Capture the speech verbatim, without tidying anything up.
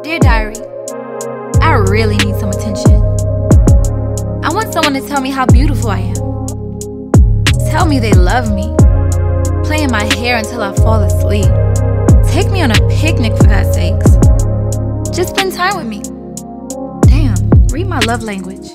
Dear Diary, I really need some attention. I want someone to tell me how beautiful I am. Tell me they love me. Play in my hair until I fall asleep. Take me on a picnic, for God's sakes. Just spend time with me. Damn, read my love language.